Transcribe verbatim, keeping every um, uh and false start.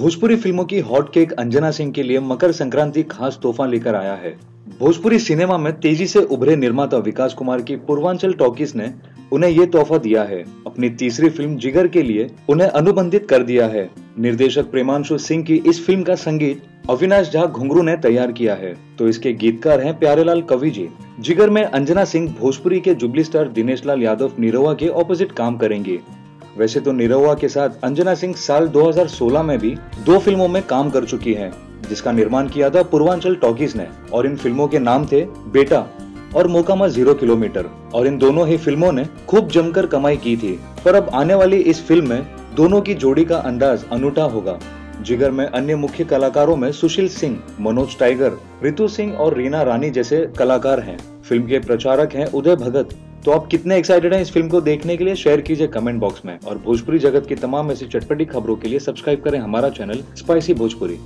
भोजपुरी फिल्मों की हॉटकेक अंजना सिंह के लिए मकर संक्रांति खास तोहफा लेकर आया है। भोजपुरी सिनेमा में तेजी से उभरे निर्माता विकास कुमार की पूर्वांचल टॉकीज ने उन्हें ये तोहफा दिया है। अपनी तीसरी फिल्म जिगर के लिए उन्हें अनुबंधित कर दिया है। निर्देशक प्रेमांशु सिंह की इस फिल्म का संगीत अविनाश झा घंगरू ने तैयार किया है, तो इसके गीतकार हैं प्यारेलाल कवि जी। जिगर में अंजना सिंह भोजपुरी के जुबली स्टार दिनेश लाल यादव निरहुआ के ऑपोजिट काम करेंगे। वैसे तो निरहुआ के साथ अंजना सिंह साल दो हज़ार सोलह में भी दो फिल्मों में काम कर चुकी हैं, जिसका निर्माण किया था पूर्वांचल टॉकीज ने, और इन फिल्मों के नाम थे बेटा और मोकामा जीरो किलोमीटर, और इन दोनों ही फिल्मों ने खूब जमकर कमाई की थी। पर अब आने वाली इस फिल्म में दोनों की जोड़ी का अंदाज अनूठा होगा। जिगर में अन्य मुख्य कलाकारों में सुशील सिंह, मनोज टाइगर, ऋतु सिंह और रीना रानी जैसे कलाकार हैं। फिल्म के प्रचारक हैं उदय भगत। तो आप कितने एक्साइटेड हैं इस फिल्म को देखने के लिए? शेयर कीजिए कमेंट बॉक्स में, और भोजपुरी जगत की तमाम ऐसी चटपटी खबरों के लिए सब्सक्राइब करें हमारा चैनल स्पाइसी भोजपुरी।